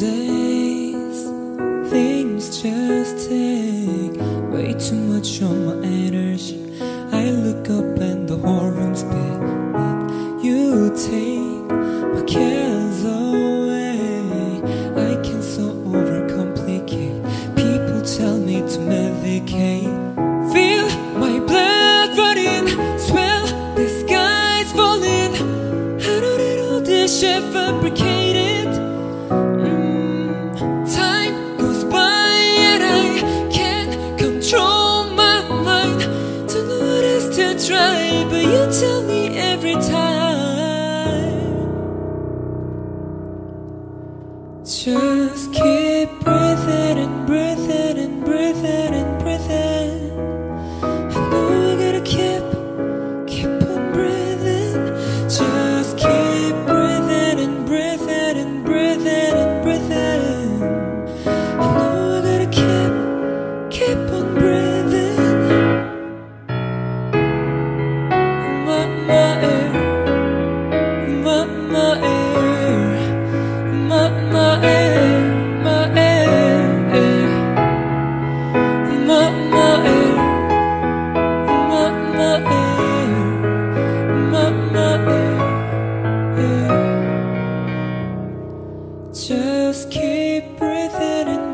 days, things just take way too much of my energy. I look up and the whole room's dead. But you take my cares away. I can so overcomplicate. People tell me to medicate. Feel my blood running, swell, the sky's falling. I don't need all this shit fabricated. Try, but you tell me every time. Just keep breathing and breathing and breathing and breathing. I know I gotta keep on breathing. Just keep breathing and breathing and breathing and breathing. I know I gotta keep on breathing. Just keep breathing in.